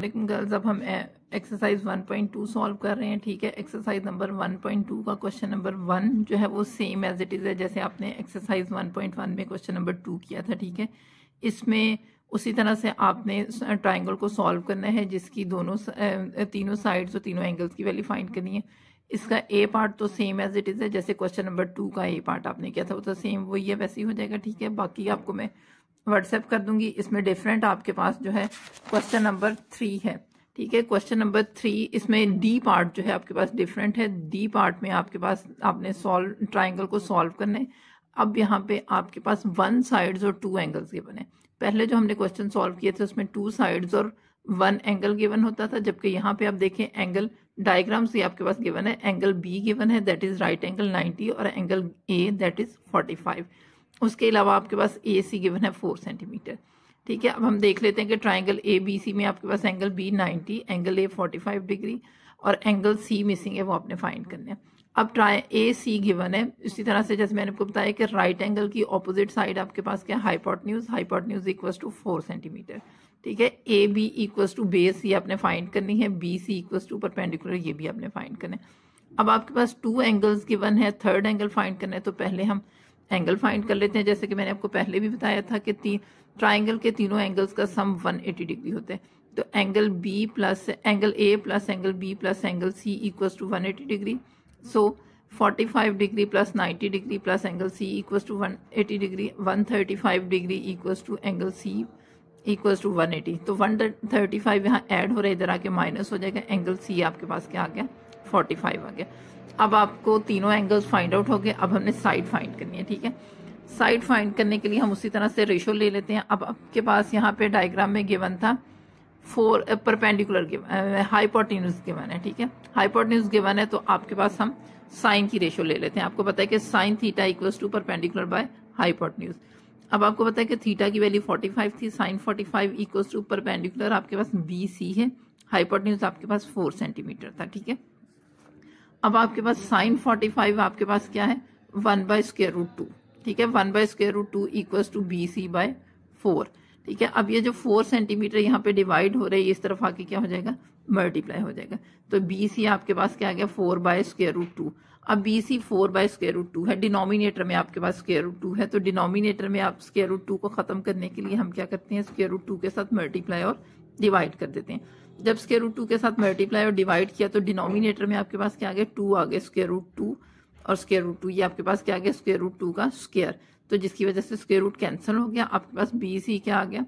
लेकिन गर्ल्स अब हम एक्सरसाइज 1.2 सॉल्व कर रहे हैं। ठीक है, एक्सरसाइज नंबर 1.2 का क्वेश्चन नंबर 1 जो है वो सेम एज इट इज़ है जैसे आपने एक्सरसाइज 1.1 में क्वेश्चन नंबर 2 किया था। ठीक है, इसमें उसी तरह से आपने ट्राइंगल को सॉल्व करना है जिसकी तीनों साइड्स और तीनों एंगल्स की वैल्यू फाइंड करनी है। इसका ए पार्ट तो सेम एज इट इज़ है जैसे क्वेश्चन नंबर 2 का ए पार्ट आपने किया था, वो तो सेम वही है, वैसे ही हो जाएगा। ठीक है, बाकी आपको मैं व्हाट्सएप कर दूंगी। इसमें डिफरेंट आपके पास जो है क्वेश्चन नंबर 3 है। ठीक है, क्वेश्चन नंबर 3 इसमें डी पार्ट जो है आपके पास डिफरेंट है। डी पार्ट में आपके पास आपने ट्राइंगल को सॉल्व करना है। अब यहाँ पे आपके पास 1 साइड्स और 2 एंगल्स गिवन है। पहले जो हमने क्वेश्चन सॉल्व किए थे उसमें 2 साइड्स और 1 एंगल गिवन होता था, जबकि यहाँ पे आप देखें एंगल डायग्राम से आपके पास गिवन है। एंगल बी गिवन है, दैट इज राइट एंगल 90, और एंगल ए दैट इज 45। उसके अलावा आपके पास ए सी गिवन है 4 सेंटीमीटर। ठीक है, अब हम देख लेते हैं कि ट्राइंगल ए बी सी में आपके पास angle B 90, angle A 45 degree और एंगल सी मिसिंग है, वो आपने फाइंड करने हैं। अब ए सी गिवन है, इसी तरह से जैसे मैंने आपको बताया कि राइट एंगल की ऑपोजिट साइड आपके पास क्या है, hypotenuse. Hypotenuse equals to 4 centimetre. ठीक है, A B equals to base ये आपने फाइंड करनी है, B C equals to perpendicular ये भी आपने फाइंड करना है। अब आपके पास 2 एंगल्स गिवन है, थर्ड एंगल फाइंड करना है, तो पहले हम एंगल फाइंड कर लेते हैं। जैसे कि मैंने आपको पहले भी बताया था कि ट्राइंगल के तीनों एंगल्स का सम 180 डिग्री होते हैं, तो angle B plus angle A plus angle B plus angle C equals to 180 degree. So 45 degree plus 90 degree plus angle C equals to 180 degree, 135 degree equals to angle C equals to 180। तो 135 यहाँ add हो रहा है, इधर आके minus हो जाएगा, angle C आपके पास क्या आ गया, 45 आ गया। अब आपको तीनों एंगल्स फाइंड आउट हो गए। अब हमने साइड फाइंड करनी है। ठीक है, साइड फाइंड करने के लिए हम उसी तरह से रेशो ले लेते हैं। अब आपके पास यहाँ पे डायग्राम में गिवन था 4 परपेंडिकुलर हाइपोटेन्यूज गिवन है। ठीक है, हाइपोटेन्यूज गिवन है तो आपके पास हम साइन की रेशो ले लेते हैं। आपको पता है कि sine theta equals to perpendicular by hypotenuse. अब आपको पता है कि थीटा की वैल्यू 45 थी, साइन 45 इक्वल्स टू परपेंडिकुलर आपके पास बी सी है, हाइपोटेन्यूज आपके पास 4 सेंटीमीटर था। ठीक है, अब आपके पास साइन 45 आपके पास क्या है, 1/√2। ठीक है, 1/√2 equals to B C by 4। ठीक है, अब ये जो 4 सेंटीमीटर यहाँ पे डिवाइड हो रहे हैं, इस तरफ आके क्या हो जाएगा, मल्टीप्लाई हो जाएगा। तो बी सी आपके पास क्या आ गया, 4/√2। अब बी सी 4/√2 है, डिनोमिनेटर में आपके पास स्क्वायर रूट 2 है, तो डिनोमिनेटर में आप स्क्वायर रूट 2 को ख़त्म करने के लिए हम क्या करते हैं, स्क्वायर रूट 2 के साथ मल्टीप्लाई और डिवाइड कर देते हैं। जब स्क्वायर रूट 2 के साथ मल्टीप्लाई और डिवाइड किया तो डिनोमिनेटर में आपके पास क्या आ गया, 2 आ गया, स्क्वायर रूट 2 और स्क्वायर रूट 2 ये आपके पास क्या आ गया, स्क्वायर रूट 2 का स्क्वायर, तो जिसकी वजह से स्क्वायर रूट कैंसिल हो गया। आपके पास बी सी क्या आ गया,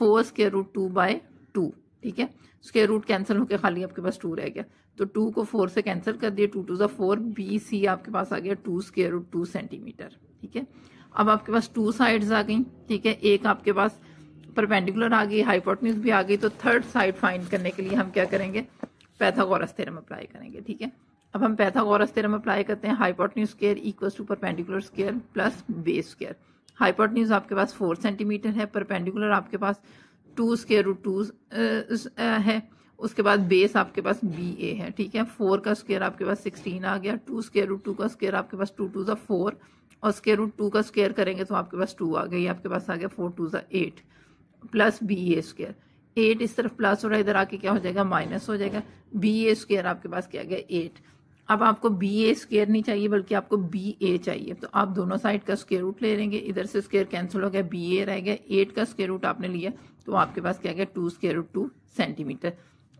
4/√2/2। ठीक है, स्क्वायर रूट कैंसिल होकर खाली आपके पास 2 रह गया, तो 2 को 4 से कैंसिल कर दिए, 2 × 4। बी सी आपके पास आ गया 2/√2 सेंटीमीटर। ठीक है, अब आपके पास 2 साइड्स आ गई। ठीक है, एक आपके पास परपेंडिकुलर आ गई, हाइपोटेन्यूज भी आ गई, तो थर्ड साइड फाइंड करने के लिए हम क्या करेंगे, पाइथागोरस थ्योरम अप्लाई करेंगे। ठीक है, अब हम पाइथागोरस थ्योरम अप्लाई करते हैं। Hypotenuse square equals to perpendicular square plus base square. Hypotenuse आपके पास 4 सेंटीमीटर है, परपेंडिकुलर आपके पास 2/√2 है, उसके बाद बेस आपके पास बी ए है। ठीक है, 4 का स्क्वायर आपके पास 16 आ गया, 2/√2 का स्क्वायर आपके पास 2 × 4 और स्क्वायर रूट 2 का स्क्वायर करेंगे तो आपके पास 2 आ गई, आपके पास आ गया 4 × 8 प्लस बी ए स्क्वायर। 8 इस तरफ प्लस हो रहा है, इधर आके क्या हो जाएगा, माइनस हो जाएगा, बी ए स्क्वायर आपके पास क्या गया, 8। अब आपको बी ए स्क्वायर नहीं चाहिए बल्कि आपको बी ए चाहिए, तो आप दोनों साइड का स्क्वायर रूट ले लेंगे, इधर से स्क्वायर कैंसिल हो गया, बी ए रह गया, 8 का स्क्वायर रूट आपने लिया तो आपके पास क्या गया, 2/√2 centimetre.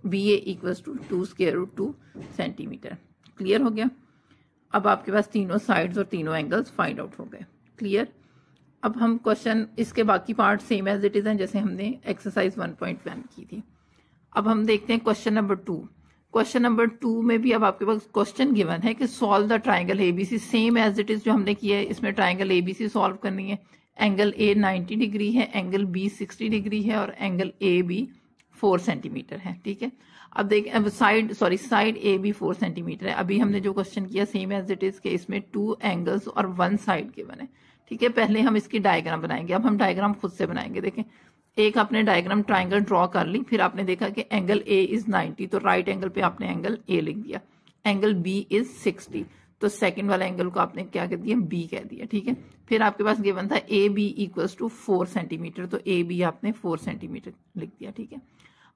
B A equals to 2/√2 centimetre. Clear हो गया। अब आपके पास तीनों साइड्स और तीनों एंगल्स फाइंड आउट हो गए। क्लियर। अब हम क्वेश्चन इसके बाकी part same as it is हैं जैसे हमने एक्सरसाइज 1.1 की थी। अब हम देखते हैं क्वेश्चन नंबर 2। क्वेश्चन नंबर 2 में भी अब आपके पास क्वेश्चन गिवन है कि solve the triangle ABC, same as it is जो हमने किया है। इसमें ट्राइंगल एबीसी सॉल्व करनी है। एंगल ए 90 डिग्री है, एंगल बी 60 डिग्री है और एंगल ए बी 4 सेंटीमीटर है। ठीक है, अब देख साइड ए बी 4 सेंटीमीटर है। अभी हमने जो क्वेश्चन किया सेम एज इट इज के इसमें 2 एंगल्स और 1 साइड गिवन है। ठीक है, पहले हम इसकी डायग्राम बनाएंगे। अब हम डायग्राम खुद से बनाएंगे। देखें, एक आपने डायग्राम ट्राइंगल ड्रॉ कर ली, फिर आपने देखा कि एंगल ए इज 90, तो राइट एंगल पे आपने एंगल ए लिख दिया। एंगल बी इज 60, तो सेकंड वाला एंगल को आपने क्या कर दिया, बी कह दिया। ठीक है, फिर आपके पास गिवन था A B equals to 4 centimetre, तो ए बी आपने 4 सेंटीमीटर लिख दिया। ठीक है,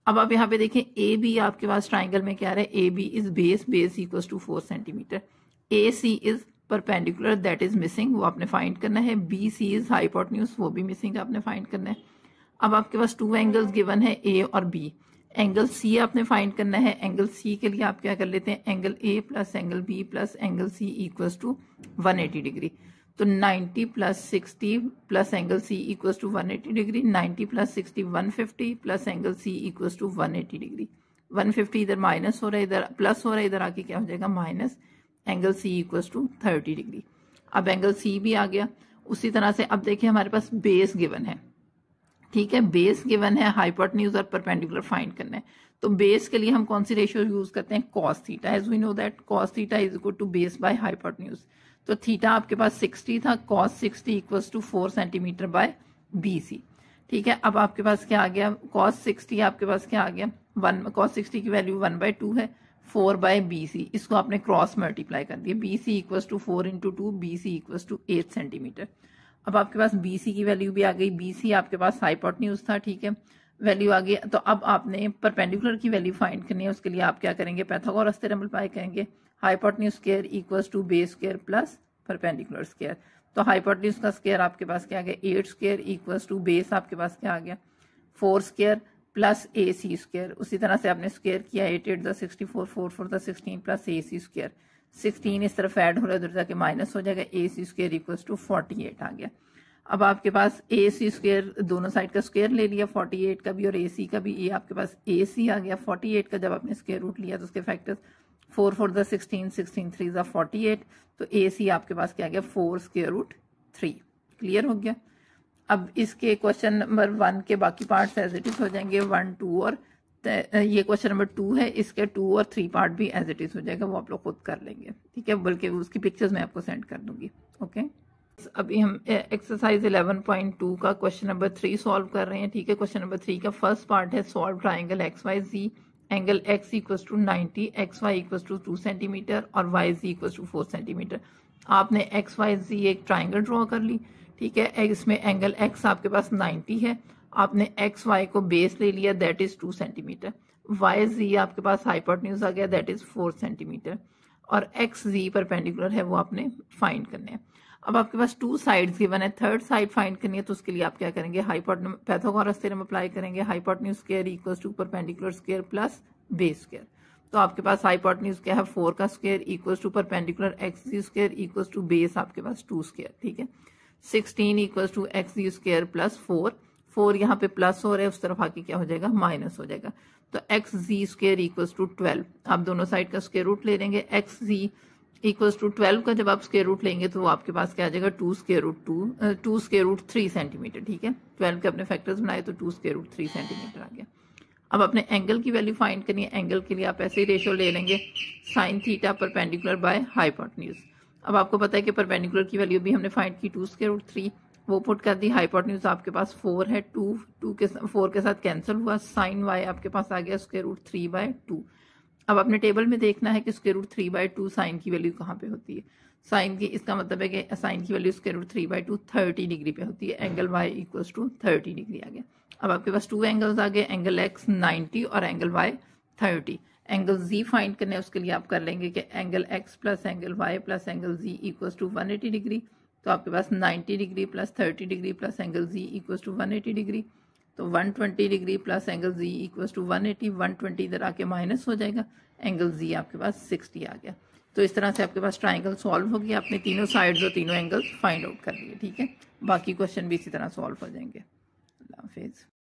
अब आप यहाँ पे देखें ए बी आपके पास ट्राइंगल में क्या रहा है, A B is base, base equal to 4 centimetre, A C is perpendicular that is missing, वो आपने फाइंड करना है, बी सी इज हाइपोटेन्यूज, वो भी मिसिंग आपने फाइंड करना है। अब आपके पास 2 एंगल्स गिवन है ए और बी, एंगल सी आपने फाइंड करना है, एंगल सी के लिए आप क्या कर लेते हैं angle A plus angle B plus angle C equals to 180 degree. तो 90 plus 60 plus angle C equals to 180 degree, 90 plus 60 150 plus angle C equals to 180 degree. 150 इधर माइनस हो रहा है, इधर प्लस हो रहा है, इधर आके क्या हो जाएगा minus, angle C equals to 30 degree. अब एंगल सी भी आ गया। उसी तरह से अब देखिए हमारे पास बेस गिवन है, ठीक है, बेस गिवन है, हाइपोटेन्यूज और परपेंडिकुलर फाइंड करना है। तो बेस के लिए हम कौन सी रेशियो यूज करते हैं, cos theta, as we know that cos theta is equal to base by hypotenuse. तो थीटा आपके पास 60 था, cos 60 equals to 4 centimetre by BC, ठीक है। अब आपके पास क्या आ गया, कॉस 60 आपके पास क्या आ गया, कॉस 60 की वैल्यू 1/2 है, 4 बाय बीसी, इसको आपने क्रॉस मल्टीप्लाई कर दिया, BC equals to 4 × 2, BC equals to 8 centimetre. अब आपके पास BC की वैल्यू भी आ गई, BC आपके पास हाइपोटेन्यूज था, ठीक है, वैल्यू आ गई। तो अब आपने परपेंडिकुलर की वैल्यू फाइंड करनी है, उसके लिए आप क्या करेंगे पाइथागोरस थ्योरम अप्लाई करेंगे, hypotenuse square equals to base square plus perpendicular square. तो हाइपोटेन्यूज का स्क्वायर आपके पास क्या आ गया 8 स्क्वायर इक्वल्स टू बेस आपके पास क्या आ गया 4 square plus A C square. उसी तरह से आपने स्क्वायर किया, 8 × 8 = 64, 4 × 4 = 16 प्लस ए सी स्क्वायर, 16 इस तरफ ऐड हो रहा है, उधर जाके माइनस हो जाएगा, A C square equals to 48 आ गया। अब आपके पास ए सी स्क्वायर दोनों साइड का स्क्वायर ले लिया, 48 का भी और ए सी का भी, ये आपके पास ए सी आ गया। 48 का जब आपने स्क्वायर रूट लिया तो उसके फैक्टर्स 4 × 4 = 16, 16 × 3 = 48, तो ए सी आपके पास क्या आ गया 4√3। क्लियर हो गया। अब इसके क्वेश्चन नंबर 1 के बाकी पार्ट्स एज इट इज हो जाएंगे, 1, 2 और ये क्वेश्चन नंबर 2 है, इसके 2 और 3 पार्ट भी एज इट इज हो जाएगा, वो आप लोग खुद कर लेंगे, ठीक है, बल्कि उसकी पिक्चर्स मैं आपको सेंड कर दूंगी। ओके, अभी हम एक्सरसाइज 11.2 का क्वेश्चन नंबर 3 सॉल्व कर रहे हैं, ठीक है। क्वेश्चन नंबर 3 का फर्स्ट पार्ट है solve triangle XYZ, angle x equals to 90, XY equals to 2 centimetre और YZ इक्वल्स टू 4 सेंटीमीटर। आपने XYZ एक ट्राइंगल ड्रॉ कर ली, ठीक है, इसमें एंगल x आपके पास 90 है, आपने एक्स वाई को बेस ले लिया that is 2 centimetre, Y Z आपके पास हाइपोटेन्यूज आ गया दैट इज 4 सेंटीमीटर और एक्स जी परपेंडिकुलर है, वो आपने फाइंड करने हैं। अब आपके पास 2 साइड्स गिवन है, 3rd साइड फाइंड करनी है, तो उसके लिए आप क्या करेंगे पाइथागोरस थ्योरम अप्लाई करेंगे, hypotenuse square equals to perpendicular square plus base square. तो आपके पास हाइपोटेन्यूज क्या है 4 का square equals to perpendicular X Z square equals to base आपके पास 2 स्क्वायर, ठीक है, 16 equals to X Z square plus 4, यहाँ पे प्लस हो रहा है, उस तरफ आके क्या हो जाएगा माइनस हो जाएगा। तो X Z square equals to 12, आप दोनों साइड का स्क्वायर रूट ले लेंगे, एक्स जी इक्वल्स टू 12 का जब आप स्क्वायर रूट लेंगे तो वो आपके पास क्या आ जाएगा 2√3 सेंटीमीटर, ठीक है, 12 के अपने फैक्टर्स बनाए तो 2√3 सेंटीमीटर आ गया। अब अपने एंगल की वैल्यू फाइंड करनी है, एंगल के लिए आप ऐसे ही रेशियो ले लेंगे sine theta perpendicular by hypotenuse. अब आपको पता है कि परपेंडिकुलर की वैल्यू भी हमने फाइंड की 2√3, वो पुट कर दी, हाइपोटेन्यूज आपके पास 4 है, 4 के साथ कैंसिल हुआ, साइन वाई आपके पास आ गया √3/2। अब अपने टेबल में देखना है कि √3/2 साइन की वैल्यू कहाँ पे होती है, साइन की, इसका मतलब है कि साइन की वैल्यू √3/2 30 डिग्री पे होती है, angle Y equals to 30 degree आ गया। अब आपके पास 2 एंगल्स आ गए, एंगल एक्स 90 और angle Y 30, angle Z find करने उसके लिए आप कर लेंगे कि angle X plus angle Y plus angle Z equals to 180 degree. तो आपके पास 90 degree plus 30 degree plus angle Z equals to 180 degree, तो 120 degree plus angle Z equals to 180, 120 इधर आके माइनस हो जाएगा, एंगल जी आपके पास 60 आ गया। तो इस तरह से आपके पास ट्राइंगल सॉल्व हो गया, आपने तीनों साइड्स और तीनों एंगल्स फाइंड आउट कर लिए, ठीक है, बाकी क्वेश्चन भी इसी तरह सॉल्व हो जाएंगे। अल्लाह हाफिज़।